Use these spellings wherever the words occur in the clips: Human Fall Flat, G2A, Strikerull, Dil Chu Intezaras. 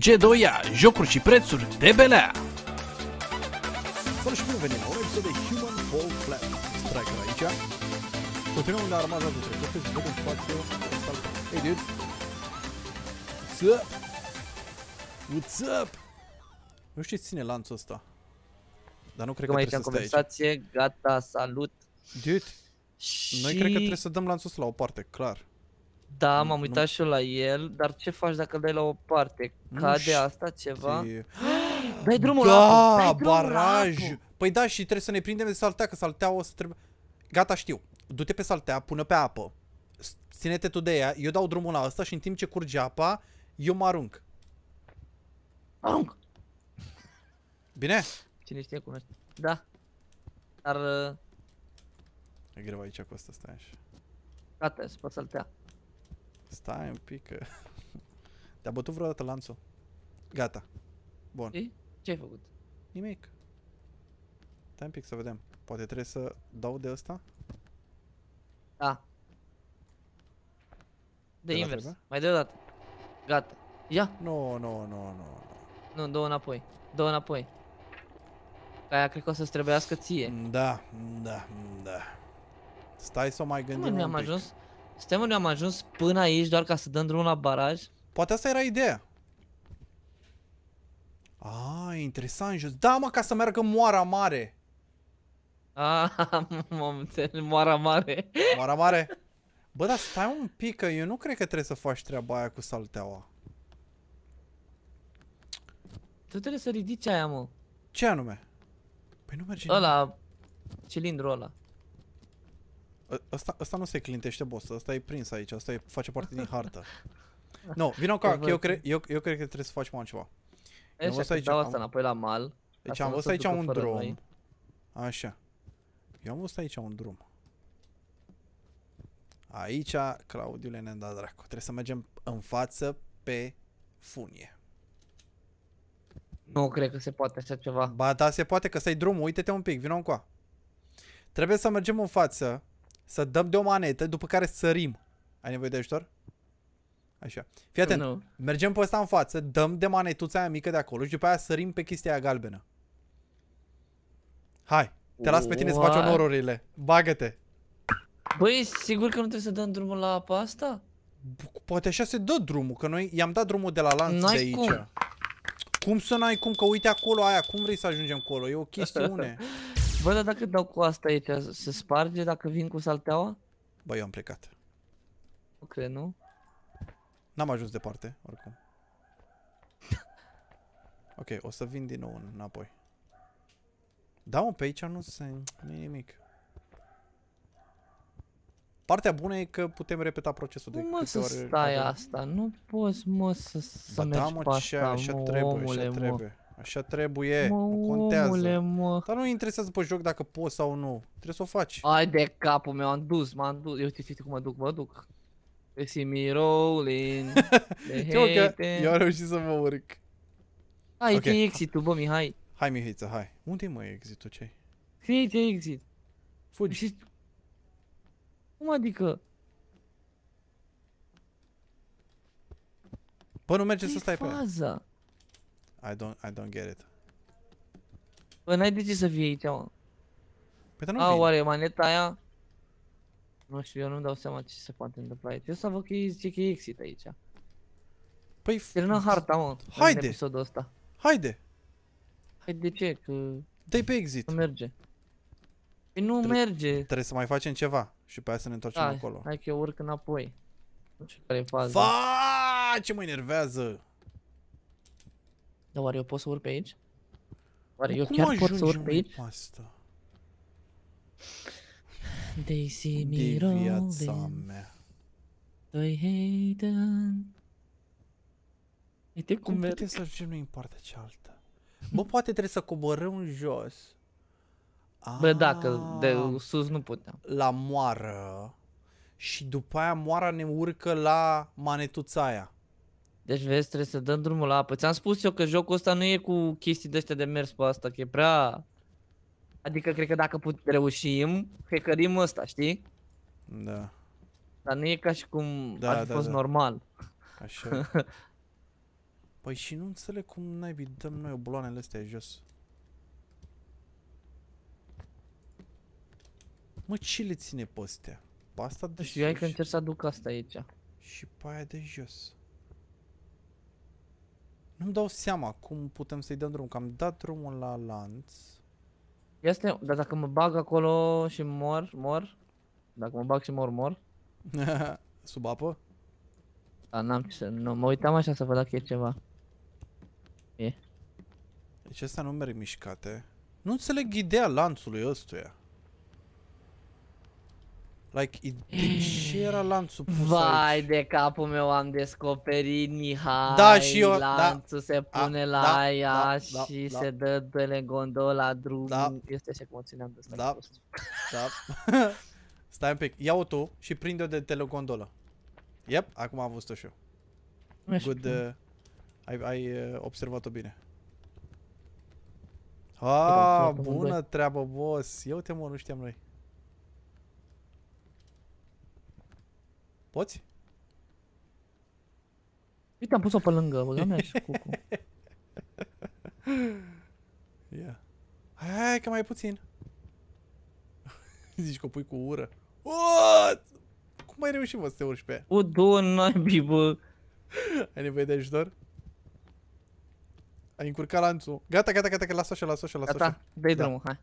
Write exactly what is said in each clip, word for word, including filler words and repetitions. G doi A, jocuri și prețuri de belea! Bună și bun venit la un episod de Human Fall Flat. Striker aici. Continuăm la armada de trecută și vedem spațiu. Hey dude! What's up? What's up? Nu știu ce ține lanțul ăsta. Dar nu cred că trebuie să stai aici. Conversație, gata, salut! Dude! Noi cred că trebuie să dăm lanțul ăsta la o parte, clar. Da, m-am uitat și eu la el, dar ce faci dacă îl dai la o parte? Cade asta ceva? Dai drumul la apă! Da, baraj! Păi da, și trebuie să ne prindem de saltea, că saltea o să trebuie... Gata, știu. Du-te pe saltea, pune pe apă. Ține-te tu de ea, eu dau drumul la ăsta și în timp ce curge apa, eu mă arunc. Arunc! Bine? Cine știe cum e? Da. Dar... E greu aici cu asta, stai așa. Gata, se poate saltea. Stai un pic că... Te-a bătut vreodată lanțul? Gata. Bun. Ce-ai făcut? Nimic. Stai un pic să vedem. Poate trebuie să dau de ăsta? Da. De, de invers. Mai deodată. Gata. Ia. Nu, nu, nu, nu. Nu, două înapoi. Două înapoi. Aia cred că o să-ți trebuiască ție. Da, da, da. Stai să o mai gândim un pic. Stai mă, ne-am ajuns până aici doar ca să dăm drumul la baraj. Poate asta era ideea. Ah, interesant, jos. Da, mă, ca să meargă moara mare. Ah, m-am înțeles, moara mare. Moara mare. Bă, dar stai un pic, că eu nu cred că trebuie să faci treaba aia cu salteaua. Tu trebuie să ridici aia, mă. Ce anume? Păi nu merge nimic. Ăla, cilindrul ăla. Asta, asta nu se clintește, boss, asta e prins aici, asta e, face parte din hartă. Nu, no, vino ca, eu, cre, eu, eu cred că trebuie să facem altceva. E așa că aici, dau asta am, înapoi la mal. Deci am văzut aici un drum. Noi. Așa. Eu am văzut aici un drum. Aici, Claudiule ne-a dat dracu. Trebuie să mergem în față pe funie. Nu cred că se poate așa ceva. Ba da, se poate, că să-i drumul, uite-te un pic, vino încoa. Trebuie să mergem în față. Să dăm de o manetă, după care sărim. Ai nevoie de ajutor? Așa. Fii atent. No. Mergem pe ăsta în față, dăm de manetuța aia mică de acolo și după aia sărim pe chestia aia galbenă. Hai, te las pe tine să faci onorurile. Bagă-te. Băi, sigur că nu trebuie să dăm drumul la apa asta? Poate așa se dă drumul, că noi i-am dat drumul de la lanț de aici. Cum. Cum să n-ai cum? Că uite acolo aia, cum vrei să ajungem acolo? E o chestiune. Bă, dar dacă dau cu asta aici, se sparge dacă vin cu salteaua? Bă, eu am plecat. Nu cred, nu? N-am ajuns departe, oricum. Ok, o să vin din nou înapoi. Da, mă, pe aici nu se... nu e nimic. Partea bună e că putem repeta procesul de câte ori... Nu mă să stai asta, nu poți mă să, să mergi pe asta, așa trebuie, așa trebuie. Așa trebuie, mă, nu contează. Omule, mă. Dar nu interesează pe joc dacă poți sau nu. Trebuie să o faci. Hai de capul meu, am dus, m-am dus. Eu știu, știu cum mă duc, mă duc. They see me rolling. Eu am reușit să mă urc. Hai, okay. E exit-ul, bă, Mihai. Hai, Mihiță, hai. Unde-i, mă, exit-ul, ce-ai? Create exit. Fugi. Cum adică? Bă, nu merge să stai faza? Pe faza? I don't, I don't get it. Bă, n-ai de ce să fie aici, mă. Păi, dar nu vine. A, oare maneta aia? Nu știu, eu nu-mi dau seama ce se poate întâmpla aici. Eu să văd că zice că e exit aici. Păi... Termină harta, mă. Haide! În episodul ăsta. Haide! Haide ce? Că... Dă-i pe exit. Nu merge. Păi nu Tre merge. Trebuie să mai facem ceva. Și pe aia să ne întorcem da, acolo. Hai că eu urc înapoi. Nu știu care e faza. Faaaaaa, ce mă enervează! Dar oare eu pot să urc pe aici? Oare eu chiar pot să urc pe aici? Cum ajungi în pasta? De viața mea. Uite cum putem să ajungem noi în partea cealaltă? Bă, poate trebuie să coborăm jos. Bă, da, că de sus nu puteam. La moară. Și după aia moara ne urcă la manetuța aia. Deci vezi, trebuie să dăm drumul la apă. Ți-am spus eu că jocul ăsta nu e cu chestii de astea de mers pe asta, că e prea... Adică cred că dacă putem reușim, hackerim ăsta, știi? Da. Dar nu e ca și cum da, ar fi da, fost da. normal. Așa. Păi și nu înțeleg cum naibii dăm noi obloanele astea jos. Mă, ce le ține pe astea? Pe asta de sus. Eu hai că încerc să aduc asta aici. Și pe aia de jos. Nu-mi dau seama cum putem să-i dăm drumul, că am dat drumul la lanț. Este, dar dacă mă bag acolo și mor, mor? Dacă mă bag și mor, mor? Sub apă? Da, n-am ce să... Nu, mă uitam așa să văd dacă e ceva. E. Deci astea nu merg mișcate. Nu înțeleg ideea lanțului ăstuia. Like, de ce era lanțul pus Vai aici? De capul meu, am descoperit, Mihai, da, și eu, lanțul da, se pune a, la da, aia da, și da, se da. dă de gondola drumul. Da. Este așa cum o țineam de asta. Da, da. Stai un pic, ia-o tu și prinde-o de telegondola. Yep, acum am văzut-o și eu. Good, uh, ai, ai uh, observat-o bine. Ah, bună treabă, boss. Ia uite, mă, nu știam noi. Poți? Uite, am pus-o pe lângă, băga mea și cucu. Yeah. Hai, hai, că mai e puțin. Zici că o pui cu ură. What? Cum ai reușit, mă, să te urci pe ea? Udu, naibii, bă. Ai nevoie de ajutor? Ai încurcat lanțul. Gata, gata, gata, că las-o așa, las-o așa, las-o așa. Gata, dă-i drumul, hai.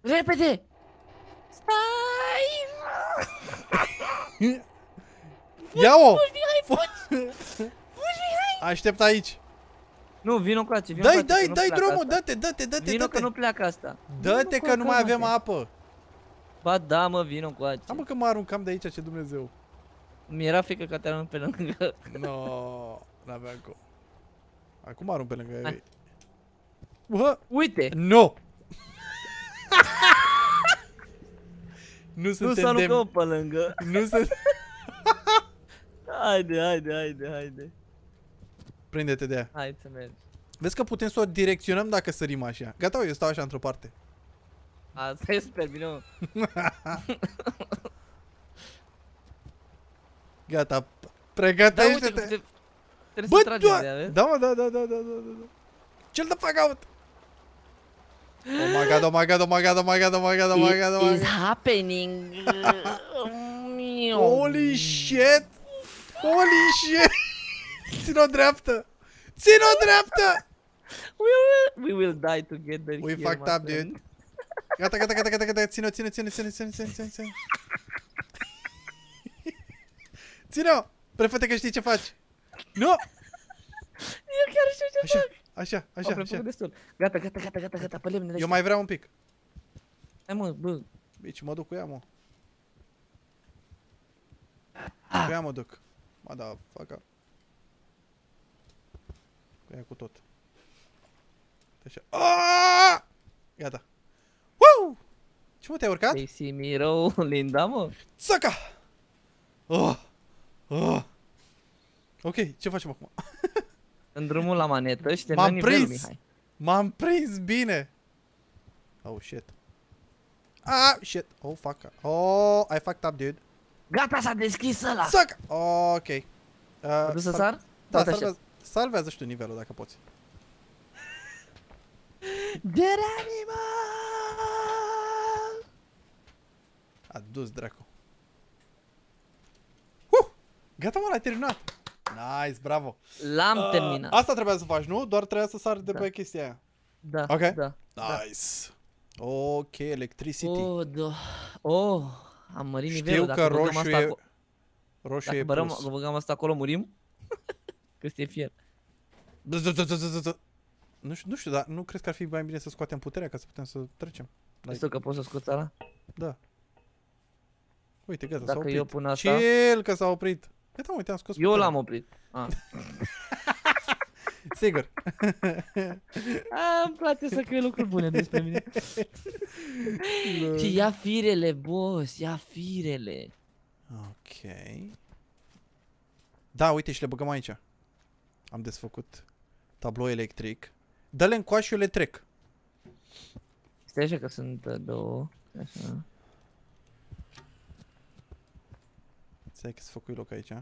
Repede! Stai! Ia-o! Aștept aici. Nu, vino cu aici, vino. Dai, dai, dai drumul, dă-te, dă-te, dă-te. Vino că nu pleacă asta. Dă-te că nu mai avem apă. Ba da, mă, vino cu aici. Am că mă aruncam de aici, ce Dumnezeu. Mi-era frică că te arunc pe lângă. Nooo, n-aveam cum. Acum arunc pe lângă. Uite! Nu! Nu s-a aruncat pe lângă. Nu se... Haide, haide, haide, haide. Prinde-te de aia. Hai să mergi. Vezi că putem să o direcționăm dacă sărim așa. Gata, eu stau așa într-o parte. Asta e super bine, mă. Gata, pregătește-te. Trebuie să tragi de aia, vezi? Da, mă, da, da, da, da, da. Ce-l dă fuck out? Oh my god, oh my god, oh my god, oh my god, oh my god, oh my god, oh my god. It is happening. Holy shit. Holy shit. Țin-o dreaptă. Țin-o dreaptă. We will die together. We fucked up, dude. Gata, gata, gata, gata, gata. Țin-o, țin-o, țin-o, țin-o, țin-o, țin-o, țin-o. Țin-o. Prefă-te că știi ce faci. Nu. Eu chiar știu ce fac. Așa, așa, așa. Așa. Destul. Gata, gata, gata, gata, gata, pe lemne. Eu mai vreau un pic. Hai, mă, bă. Bici, mă duc cu ea, mă. Ah. Cu ea mă duc. Mă, da, faca. Cu ea cu tot. Așa. Aaaa! Gata. Woo! Ce, mă, te-ai urcat? They see me rolling, da, mă? Țaca! Oh! Oh! Ok, ce facem acum? În drumul la manetă și termină nivelul, Mihai. M-am prins bine! Oh, shit. Ah, shit. Oh, fuck. Oh, I fucked up, dude. Gata, s-a deschis ăla! Suck! Oh, ok. Uh, Mă duc să sar? Da, salvează, salvează și tu nivelul, dacă poți. Dead animal! A dus dracu. Uh! Gata, mă, l-ai terminat! Nice, bravo. L-am uh, terminat. Asta trebuia să faci, nu? Doar trebuia să sari de da. pe chestia aia. Da. Ok? Da. Nice. Da. Ok, electricity. Oh, da. Oh, am mărit Știu nivelul. Știu că roșu asta e... Roșu dacă e bărăm, plus. Dacă băgăm asta acolo, murim? Că este fier. Nu știu, nu știu, dar nu cred că ar fi mai bine să scoatem puterea ca să putem să trecem. Vezi tu că poți să scoți ala? Da. Uite, gata, s-a oprit. Dacă eu pun asta... Chill că s-a oprit. Gata, mă, uite, am scos. Eu l-am oprit. Ah. Sigur. Ah, îmi place să crei lucruri bune despre mine. Și ia firele, boss, ia firele. Ok. Da, uite, și le băgăm aici. Am desfăcut tablou electric. Dă-le încoa și eu le trec. Stai așa că sunt două. Așa. Stai că-ți făcui loc aici.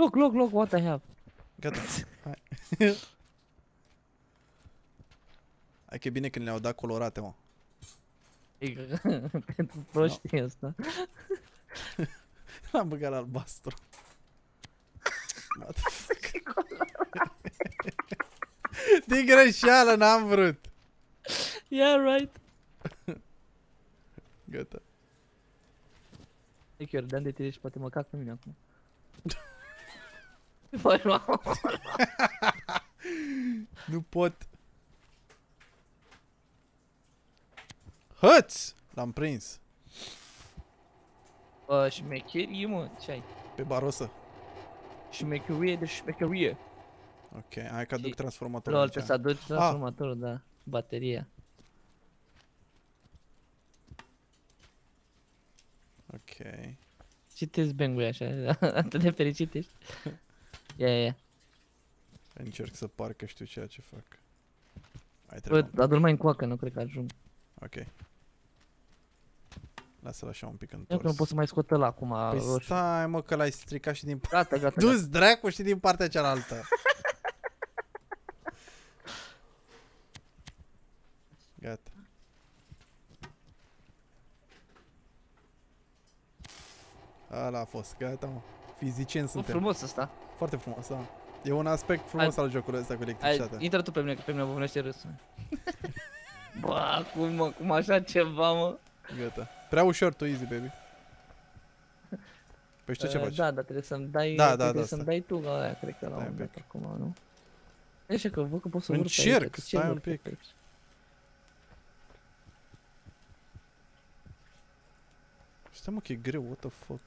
Look, look, look what I have. Gata. Hai. Hai că e bine că ne-au dat colorate, mă. Pentru proștii ăsta. L-am băgat la albastru. Din greșeală n-am vrut. Yeah, right. Gata. E chiar de-am de tine și poate mă cac pe mine acum. Nu pot. Hăț! L-am prins. Bă, șmecherie, mă, ce-ai? Pe barosă. Șmecherie de șmecherie. Ok, hai că aduc transformatorul. Lol, trebuie să aduc transformatorul, ah. Da. Bateria. Ok. Și te zbengui așa, atât de fericit ești. Ia, ia, ia. Încerc să par că știu ceea ce fac. Hai, trebuie. Bă, adu-l mai încoacă, nu cred că ajung. Ok. Lasă-l așa un pic întors. Eu nu pot să mai scot ăla acum. Păi roșu. Stai, mă, că l-ai stricat și din partea... Gata, gata, du-ți dracu și din partea cealaltă. Gata. Ala a fost, gata, mă. Fizicien suntem. Frumos ăsta. Foarte frumos, da. E un aspect frumos al jocului ăsta cu electricitatea. Intră tu pe mine, că pe mine mă vânește râsul. Bă, cum, cum așa ceva, mă? Gata. Prea ușor tu, easy, baby. Păi știu ce faci. Da, dar trebuie să-mi dai, da, da, da, să-mi dai tu la aia, cred că la un moment dat acum, nu? E așa că văd că pot să urc aici. Încerc, stai un pic. Stai, mă, că e greu, what the fuck?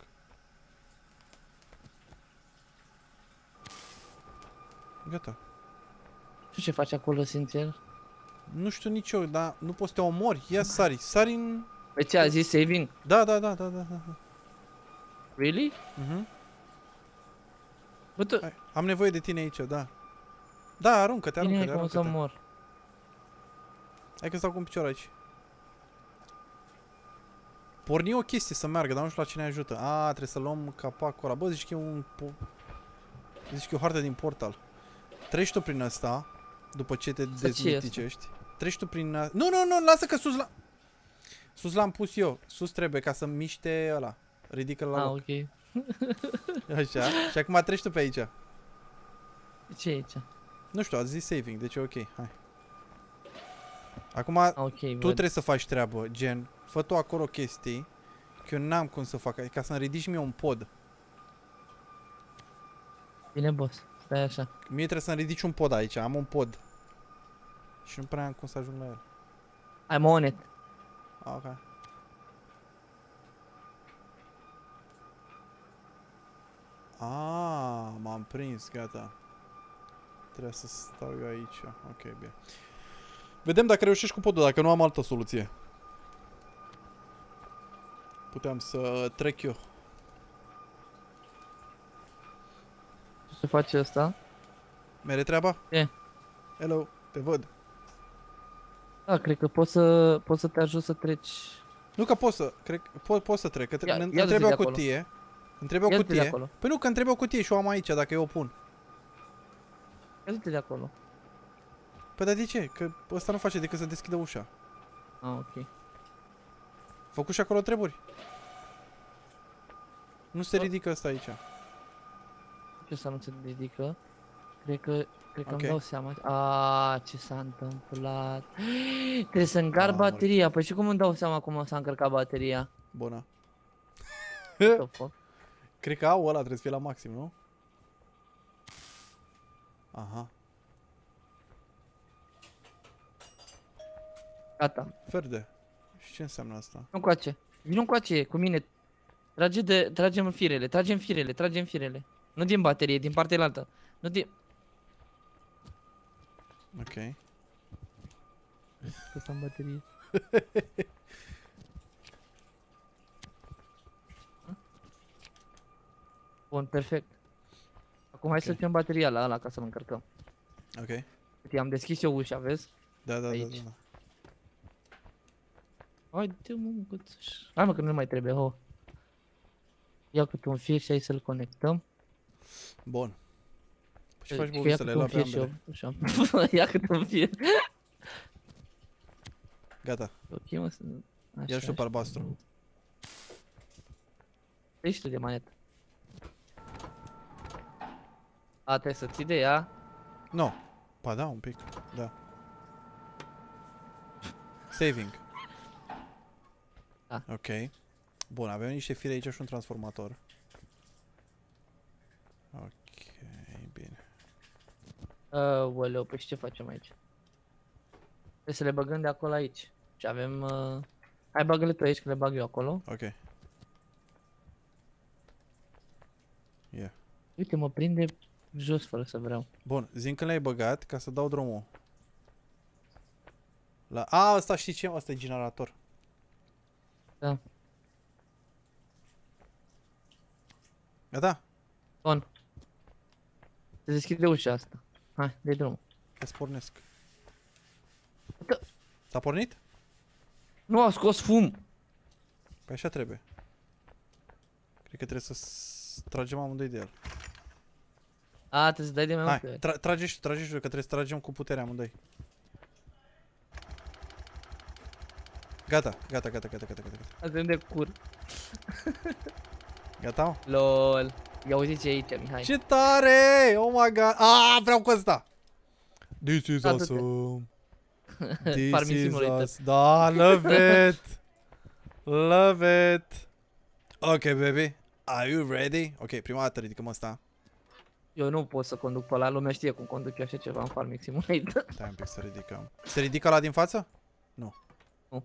Gata. Știu ce faci acolo, sincer? Nu știu nici eu, dar nu poți să te omori. Ia sari, sari în... Pe ce a zis saving? Da, da, da, da, da, da. Really? Mhm. Bă, tu... Hai, am nevoie de tine aici, da. Da, aruncă-te, aruncă-te, aruncă-te. Bine, hai că mor. Hai că stau cu un picior aici. Porni o chestie să meargă, dar nu știu la cine ajută. A, trebuie să luăm capacul ăla. Bă, zici că e un... Zici că e o hartă din Portal. Treci tu prin asta. După ce te dezmiticești. Treci tu prin... Nu, nu, nu, lasă că sus la... Sus l-am pus eu. Sus trebuie ca să miște ăla. Ridică-l la loc. Ah, ok. Așa. Și acum treci tu pe aici. Ce e aici? Nu știu, a zis saving, deci e ok. Hai. Acum okay, tu trebuie să faci treabă, gen. Fă tu acolo chestii. Că eu n-am cum să fac, ca să-mi ridici mie un pod. Bine, boss. Stai așa. Mie trebuie să-mi ridici un pod aici, am un pod. Și nu prea am cum să ajung la el. I'm on it. Ok. Ah, m-am prins, gata. Trebuie să stau eu aici. Ok, bine. Vedem dacă reușești cu podul, dacă nu am altă soluție. Puteam să trec eu. Ce se face asta? Mere treaba? E. Hello, te văd. Da, cred că poți să, poți să te ajut să treci. Nu că poți să, cred, po, poți să trec, că tre îmi trebuie o cutie. Îmi trebuie o cutie. Păi nu, că îmi trebuie o cutie și o am aici, dacă eu o pun. Ia du-te de acolo. Păi dar de ce? Că ăsta nu face decât să deschidă ușa. Ah, ok. Făcut și acolo treburi. Nu se ridică asta aici. Ce să nu se ridică? Cred că... Cred că okay. Îmi dau seama. Aaaa, ce s-a întâmplat. Trebuie să încarc bateria. Păi și cum îmi dau seama cum s-a încărcat bateria? Bună. Cred că au ăla trebuie să fie la maxim, nu? Aha. Gata. Verde. Și ce înseamnă asta? Nu coace. Nu coace cu mine. Trage de... Tragem firele, tragem firele, tragem firele. Nu din baterie, din partea altă. Nu din... Ok. Că s-am baterie. Bun, perfect. Acum okay. Hai să ținem bateria la ala ca să-l încărcăm. Ok. I-am deschis eu ușa, vezi? Da, da, aici. Da, da, da. Hai, dă-mă, gățuș. Hai mă, că nu mai trebuie, ho. Ia câte un fir și hai să-l conectăm. Bun. Și faci bun să le luăm pe ambele. Ia cât îmi fie. Gata. Ia și-o pe albastru. Ești tu de manetă. A, trebuie să ții de ea? Nu. Pa da, un pic. Da. Saving. Da. Ok. Bun, avem niște fire aici și un transformator. Ok, bine. Aoleu, păi și ce facem aici? Trebuie să le băgăm de acolo aici. Și avem... Uh... Hai, bagă-le tu aici, că le bag eu acolo. Ok. Yeah. Uite, mă prinde jos fără să vreau. Bun, zi-mi când le-ai băgat ca să dau drumul. La... A, asta știi ce? Asta e generator. Da. Gata? Bun. Se deschide ușa asta. Hai, dă-i drumul. Îți pornesc. S-a pornit? Nu, a scos fum. Păi așa trebuie. Cred că trebuie să tragem amândoi de el. A, trebuie să dai de mai multe. Hai, tra tragești, tragești, că trebuie să tragem cu putere amândoi. Gata, gata, gata, gata, gata, gata. Asta e unde cur. Gata? Lol. Ia uite ce e aici, Mihai. Ce tare! Oh my god! Aaaa, vreau cu ăsta! This is awesome! This is awesome! Da, love it! Love it! Ok, baby. Are you ready? Ok, prima dată ridicăm ăsta. Eu nu pot să conduc pe ăla, lumea știe cum conduc eu așa ceva în Farming Simulator. Stai un pic să ridicăm. Se ridică ăla din față? Nu. Nu.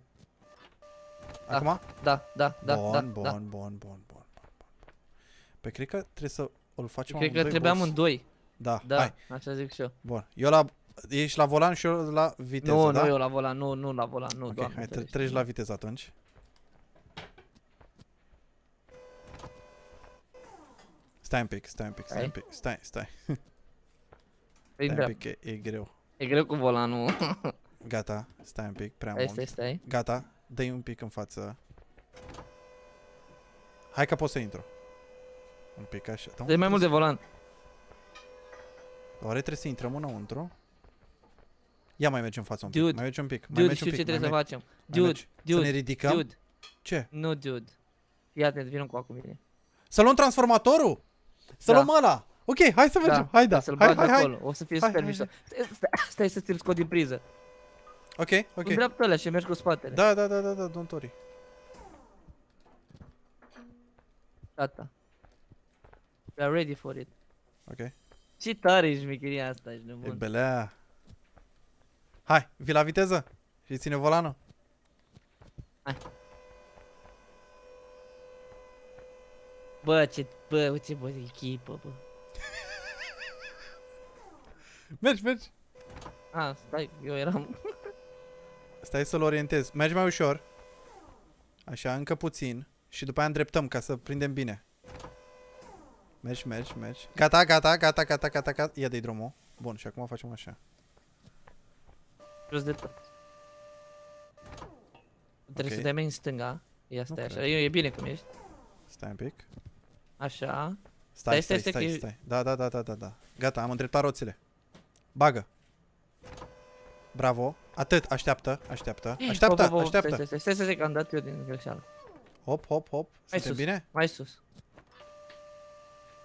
Acum? Da, da, da, bun, da. Bun, bun, bun, bun, bun, bun. Păi cred că trebuie să îl facem amândoi. Cred că trebuie amândoi. Da, da, hai. Așa zic și eu. Bun, eu la... Ești la volan și eu la viteză, nu, da? Nu, nu, eu la volan, nu, nu la volan, nu, okay, doamne. Hai, tre treci la viteză atunci. Stai un pic, stai un pic, stai un pic, stai, stai. Stai un pic, e, e greu. E greu cu volanul. Gata, stai un pic, prea stai, mult. Stai, stai, gata, dă-i un pic în față. Hai că pot să intru. Un pic așa. Dă-i mai mult de volan. Oare trebuie să intrăm înăuntru? Ia mai mergem în față un pic, dude, mai mergem un pic. Dude, mai știu un pic, ce trebuie să facem. Dude, dude, să ne ridicăm? Dude. Ce? Nu, dude. Fii atent, vin cu mine. Să luăm transformatorul? Să luăm ăla! Ok, hai să mergem, hai da, hai, hai, hai! O să fie super mișto. Stai să ți-l scot din priză. Ok, ok. Cu dreapta alea și mergi cu spatele. Da, da, da, da, da, don't worry. Gata. We are ready for it. Ok. Ce tare ești, micheria asta, ești nebun. E belea. Hai, vii la viteză și ține volanul. Hai. Bă, ce, bă, uite, bă, echipă, bă. Mergi, mergi. A, stai, eu eram. Stai să-l orientez. Mergi mai ușor. Așa, încă puțin. Și după aia îndreptăm ca să prindem bine. Mergi, mergi, mergi. Gata, gata, gata, gata, gata, gata. Ia de-i drumul. Bun, și acum facem așa. Jos de tot. Trebuie okay. să dai mai în stânga. Ia stai nu așa, e, e bine cum ești. Stai un pic. Așa. Stai, stai, stai, stai, stai. Da, da, da, da, da. Gata, am îndreptat roțile. Bagă. Bravo. Atât, așteaptă, așteaptă, așteaptă, așteaptă. Stai, stai, stai, stai, că am dat eu din greșeală. Hop, hop, hop. Suntem bine? Mai sus.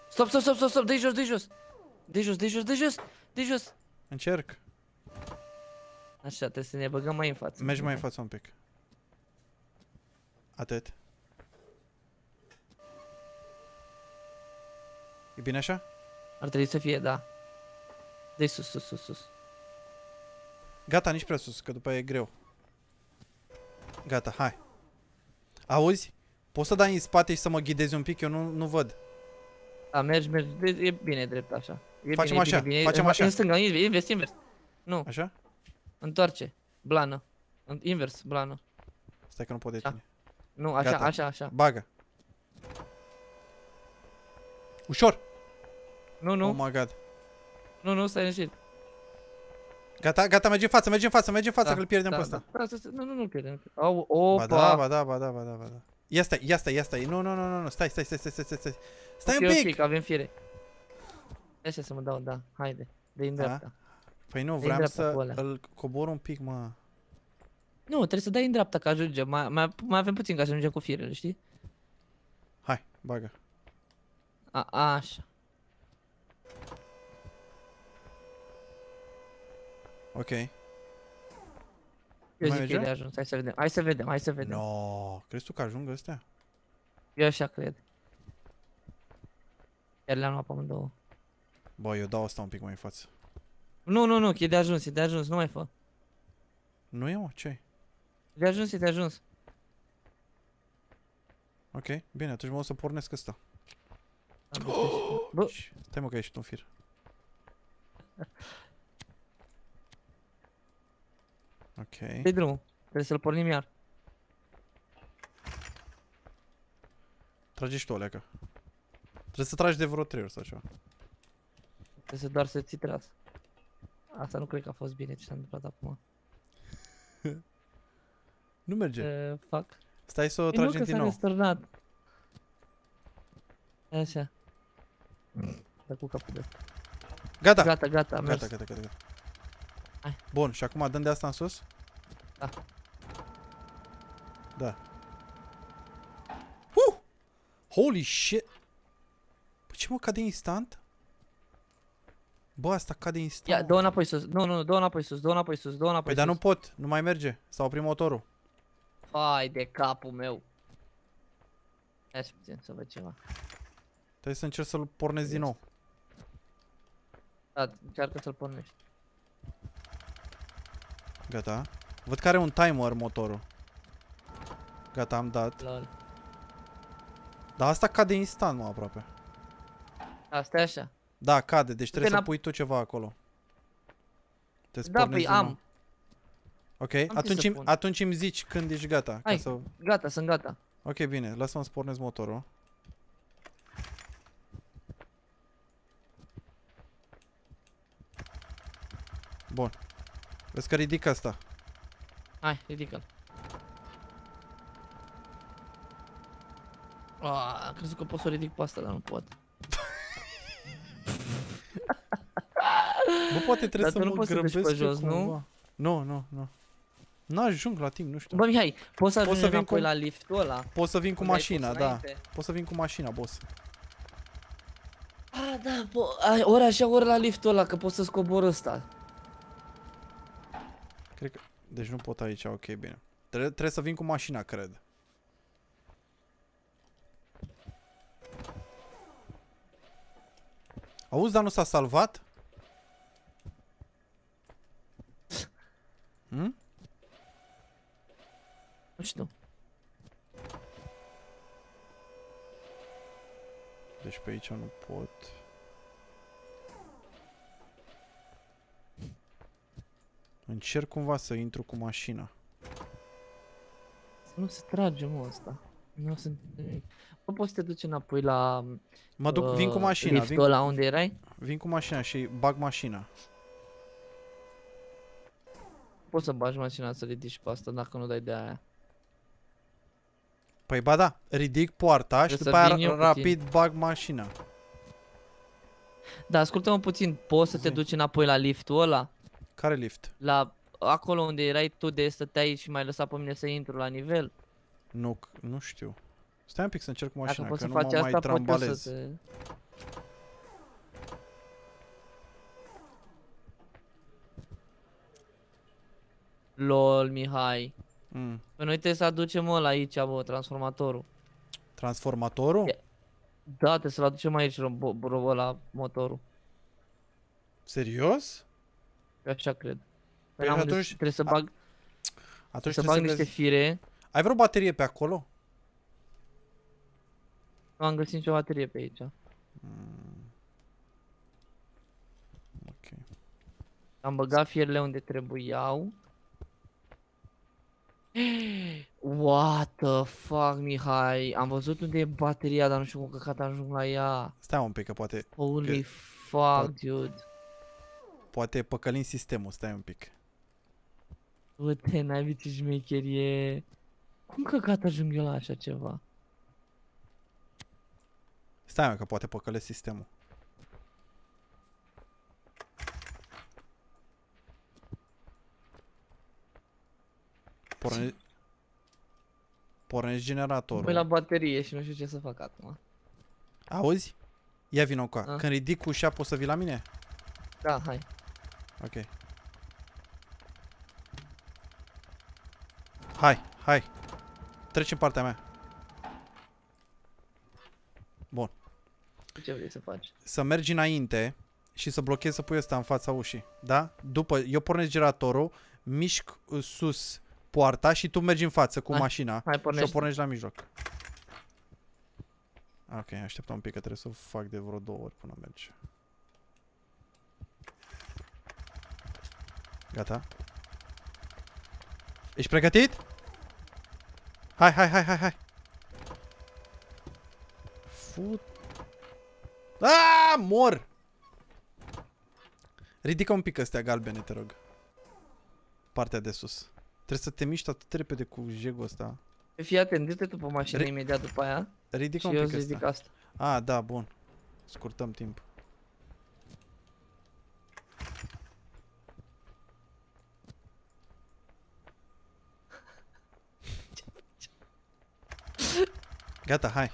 Stop, stop, stop, stop, stop, dă-i jos, dă-i jos. Dă-i jos, dă-i jos, dă-i jos, dă-i jos. Încerc. Așa, trebuie să ne băgăm mai în față. Mergi mai în față un pic. Atât. E bine așa? Ar trebui să fie, da. Dă-i sus, sus, sus, sus. Gata, nici prea sus, că după aia e greu. Gata, hai. Auzi? Poți să dai în spate și să mă ghidezi un pic? Eu nu, nu văd. Da, mergi, mergi, e bine drept așa. E facem bine, așa, bine, bine. Facem așa. În stânga, invers, invers. Nu. Așa? Întoarce, blană. Invers, blană. Stai că nu pot de tine. Nu, așa, gata. Așa, așa. Bagă. Ușor. Nu, nu. Oh my god. Nu, nu, stai neșit. Gata, gata, merge în față, merge în față, merge în față, da, că îl pierdem da, pe ăsta. Da, da, nu, nu, nu, pierdem. Au, opa. Ba da, ba da, ba da, ba da, ba da. Ia stai, ia stai, ia stai. Nu, nu, nu, nu, stai, stai, stai, stai, stai, stai. Stai un pic. Avem fiere. Așa să mă dau, da, haide, de în dreapta. Păi nu, vreau să îl cobor un pic, mă. Nu, trebuie să dai în dreapta că ajungem, mai, mai, mai avem puțin ca să ajungem cu firele, știi? Hai, bagă. A, așa. Ok. Eu zic că el a ajuns, hai să vedem, hai să vedem, hai să vedem. No, crezi tu că ajung ăstea? Eu așa cred. Iar le-am luat pe amândouă. Bă, eu dau asta un pic mai în față. Nu, nu, nu, e de ajuns, e de ajuns, nu mai fă. Nu e, mă, ce-ai? E de ajuns, e de ajuns. Ok, bine, atunci mă o să pornesc ăsta. Bă, stai mă că a ieșit un fir. Ok. Dă-i drumul, trebuie să-l pornim iar. Trage și tu o leacă. Trebuie să tragi de vreo trei ori sau ceva. Trebuie să doar să ți tras. Asta nu cred că a fost bine ce s-a întâmplat acum. Nu merge. Uh, fac. Stai să o tragem din nou. Nu că s-a răsturnat. Așa. Dă cu capul de asta. Gata. Gata, gata, am mers. Gata, gata, gata. Hai. Bun, și acum dăm de asta în sus? Da. Da. Uh! Holy shit! Păi ce mă, cade instant? Bă, asta cade instant. Ia, dă-o înapoi sus, nu, nu, dă-o înapoi sus, dă-o înapoi sus, dă-o înapoi sus. Păi, dar nu pot, nu mai merge, s-a oprit motorul. Hai de capul meu. Hai să putem să văd ceva. Trebuie să încerc să-l pornesc din nou. Da, încearcă să-l pornești. Gata. Văd că are un timer motorul. Gata, am dat. Lol. Dar asta cade instant, mă, aproape. Asta e așa. Da, cade, deci trebuie să pui tu ceva acolo. Da, păi am. Ok, atunci, atunci îmi zici când ești gata. Hai, ca să... gata, sunt gata. Ok, bine, lasă-mă să pornesc motorul. Bun. Vezi că ridic asta. Hai, ridică-l. Ah, am crezut că pot să o ridic pe asta, dar nu pot. Bă, poate trebuie să mă grăbesc jos, nu? Nu, nu, nu. N-ajung la timp, nu știu. Bă, Mihai, poți să ajungi înapoi la liftul ăla? Poți să vin cu mașina, da. Poți să vin cu mașina, boss. Ah, da, ori așa, ori la liftul ăla, că poți să scobor ăsta. Cred că... Deci nu pot aici, ok, bine. Tre- trebuie să vin cu mașina, cred. Auzi, dar nu s-a salvat? Hmm? Nu știu. Deci pe aici nu pot. Încerc cumva să intru cu mașina. Să nu se trage, mă, ăsta. Nu se... Bă, poți să te duci înapoi la... Mă duc, uh, vin cu mașina. Vin cu... la unde erai? Vin cu mașina și bag mașina. Poți să bagi mașina să ridici pe asta dacă nu dai de aia. Păi ba da, ridic poarta și după aia rapid bag mașina. Da, ascultă-mă puțin, poți să te duci înapoi la liftul ăla? Care lift? La acolo unde erai tu de stăteai și m-ai lăsat pe mine să intru la nivel? Nu, nu știu. Stai un pic să încerc cu mașina, că nu mă mai trambalez. Lol, Mihai. Mm. Păi noi trebuie să aducem ăla aici, bă, transformatorul. Transformatorul? Da, trebuie să-l aducem aici, ăla, motorul. Serios? Eu așa cred. Păi atunci... Deci, trebuie să bag... Atunci trebuie să trebuie bag să niște găs... fire. Ai vreo baterie pe acolo? Nu am găsit nicio baterie pe aici. Mm. Ok. Am băgat fierele unde trebuiau. What the fuck, Mihai? Am văzut unde e bateria, dar nu știu cum căcat ajung la ea. Stai un pic, că poate... Holy că... fuck, dude. Poate păcălim sistemul, stai un pic. Uite, n-ai văzut ce șmecherie. Cum căcat ajung eu la așa ceva? Stai, mă, că poate păcălesc sistemul. Porne... Pornești generatorul. Pui la baterie și nu știu ce să fac acum. Auzi? Ia vino cu a. Când ridic ușa, poți să vii la mine? Da, hai. Ok. Hai, hai. Treci în partea mea. Bun. Ce vrei să faci? Să mergi înainte și să blochezi, să pui ăsta în fața ușii. Da? După, eu pornesc generatorul, mișc sus poarta și tu mergi în față cu hai, mașina hai, și o pornești la mijloc. Ok, așteptam un pic că trebuie să o fac de vreo două ori până mergi. Gata? Ești pregătit? Hai, hai, hai, hai, hai! Fut... Aaaa, mor! Ridică un pic astea galbene, te rog. Partea de sus. Trebuie să te miști atât de repede cu jegul ăsta. Fii atent, du-te tu pe mașină imediat după aia. Ridică un pic ăsta. Și eu ridic asta. A, da, bun. Scurtăm timp. Gata, hai.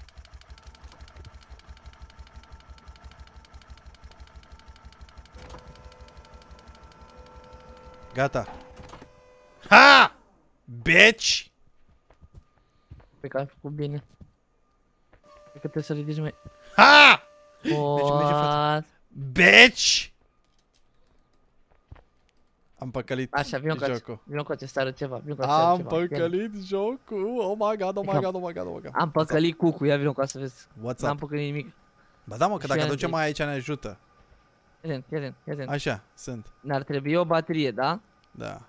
Gata. Ha! Bitch! Pe că ai făcut bine. Cred că trebuie să ridici mai... Ha! What? Bitch! Am păcălit așa, vino jocul. Vino cu acesta arăt ceva. Am păcălit jocul. Oh my god, oh my god, oh my god, oh my god. Am păcălit cucu, ia vino cu asta să vezi. N-am păcălit nimic. Ba da mă, că dacă ducem mai aici ne ajută. Ia ten, ia ten. Așa, sunt. Ne-ar trebui o baterie, da? Da.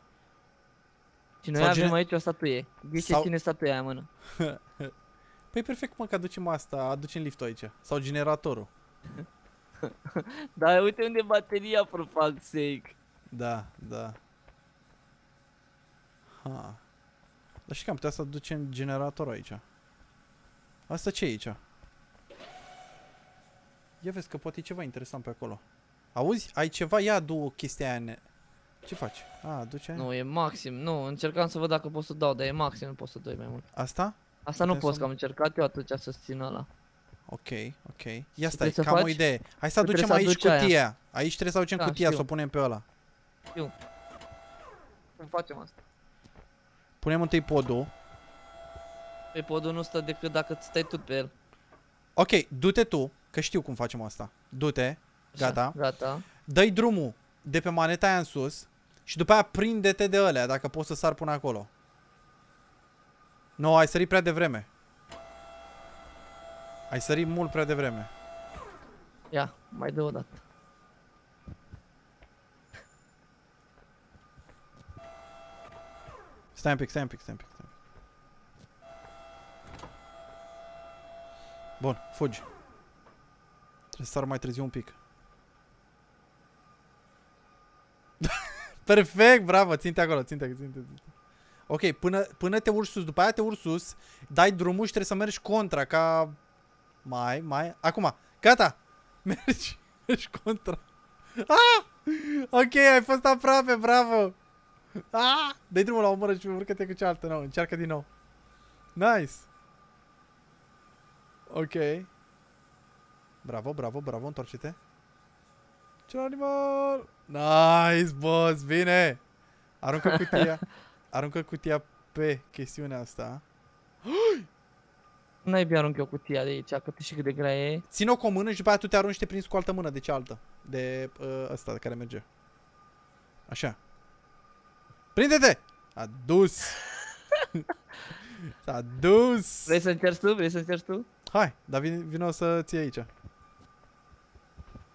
Și noi avem aici o statuie. Ghice ține statuia aia în mână. Păi perfect mă că aducem asta, aducem liftul aici. Sau generatorul. Dar uite unde e bateria, for fuck's sake. Da, da. Ha. Dar știi că am putea să aducem generatorul aici. Asta ce e aici? Ia vezi că poate e ceva interesant pe acolo. Auzi? Ai ceva? Ia adu chestia aia în... Ce faci? A, aduce aia? Nu, e maxim. Nu, încercam să văd dacă pot să dau, dar e maxim, nu pot să dau mai mult. Asta? Asta nu pot, că am încercat eu atunci să țin ăla. Ok, ok. Ia stai, cam o idee. Hai să aducem aici cutia. Aici trebuie să aducem cutia, să o punem pe ăla. Știu. Cum facem asta? Punem întâi podul. Păi podul nu stă decât dacă stai tu pe el. Ok, du-te tu, că știu cum facem asta. Du-te, gata. Gata. Dă-i drumul de pe maneta aia în sus și după aia prinde-te de ălea, dacă poți să sar până acolo. Nu, ai sărit prea devreme. Ai sărit mult prea devreme. Ia, mai dă o dată. Stai un pic, stai un pic, stai un pic, stai un pic. Bun, fugi. Trebuie să sar mai târziu un pic. Perfect, bravo, țin-te acolo, țin-te, țin-te, țin-te. Ok, până, până te urci sus, după aia te urci sus, dai drumul și trebuie să mergi contra, ca... Mai, mai... Acum, gata! Mergi, mergi contra. Ah! Ok, ai fost aproape, bravo! Ah! Dă-i drumul la o mână și urcă-te cu cealaltă, nu, încearcă din nou. Nice! Ok. Bravo, bravo, bravo, întoarce-te. Ce animal! Nice, boss, bine! Aruncă cutia, aruncă cutia pe chestiunea asta. N-ai bine arunc eu cutia de aici, că tu știi cât de grea e. Ține-o cu o mână și după aia tu te arunci și te prinzi cu altă mână de cealaltă. De uh, asta de care merge. Așa. Prinde-te! A dus! S-a dus! Vrei să încerci tu? Vrei să încerci tu? Hai, dar vin, vino să ții aici.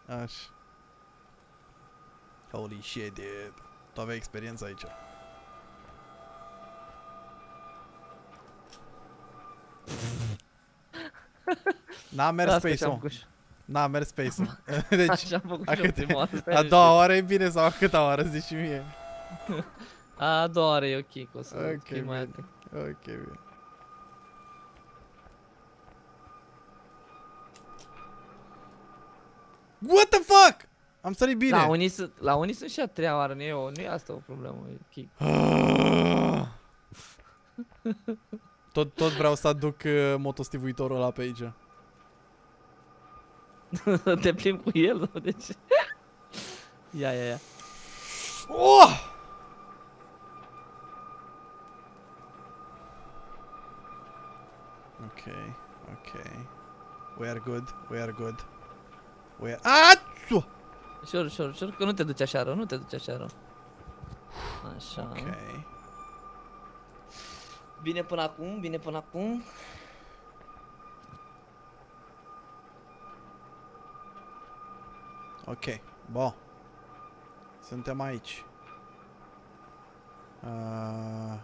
Așa. Holy shit, e... tu aveai experiență aici. N-a mers space-ul. N-a mers space-ul. Deci, așa am făcut și eu prima oară. A doua oară e bine sau a câta oară, zici și mie. A doua oară e ok, că o să okay, fii mai atent. Ok, bine. What the fuck? Am sărit bine. La unii sunt, la unii sunt și a treia oară, nu e, o, nu e asta o problemă. E kick. Tot, tot vreau să aduc uh, motostivuitorul ăla pe aici. Te plimbi cu el, sau de ce? Ia, ia, ia. Oh! Ok, ok. We are good, we are good. We are... Ațu! Ușor, ușor, ușor, că nu te duci așa rău, nu te duci așa rău. Așa. Ok. Bine până acum, bine până acum. Ok, bun. Suntem aici. Uh...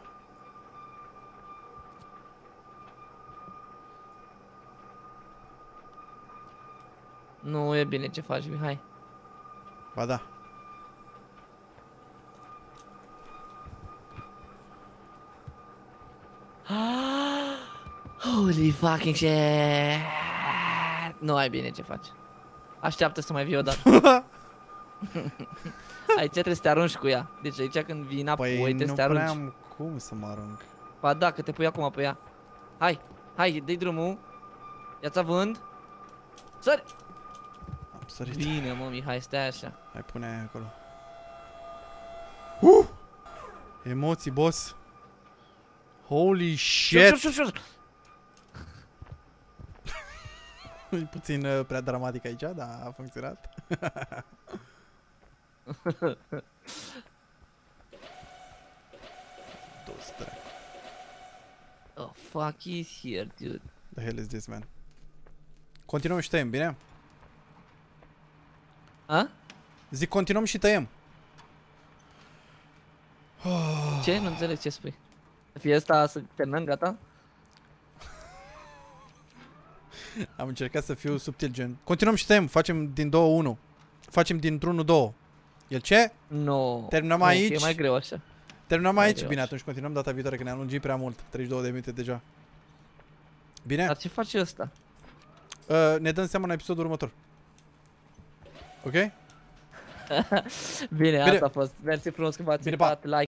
Nu e bine ce faci, Mihai. Ba da. Holy fucking shit. Nu ai bine ce faci. Așteaptă să mai vii odată. Aici trebuie să te arunci cu ea. Deci aici când vii înapoi păi trebuie să te arunci. Păi nu prea am cum să mă arunc. Ba da, că te pui acum pe ea. Hai, hai, dă-i drumul. Ia-ți având. Sări! Am sărit. Bine, mă, Mihai, stai așa. Hai, pune aia acolo. Uh! Emoții, boss. Holy shit! Șur, șur, șur. E puțin uh, prea dramatic aici, dar a funcționat. Dos dracu. Oh, fuck is here, dude. The hell is this, man? Continuăm și tăiem, bine? A? Zic, continuăm și tăiem. Ce? Nu înțeleg ce spui. Fie asta să terminăm, gata? Am încercat să fiu subtil, gen. Continuăm și tăiem, facem din două unu. Facem dintr-unul două. El ce? Nu. Terminăm aici. E mai greu așa. Terminăm aici. Bine, atunci continuăm data viitoare, că ne-am lungit prea mult. treizeci și două de minute deja. Bine? Dar ce face ăsta? Uh, ne dăm seama în episodul următor. Ok? Bine, bine, asta a fost. Mersi frumos că v-ați uitat, like.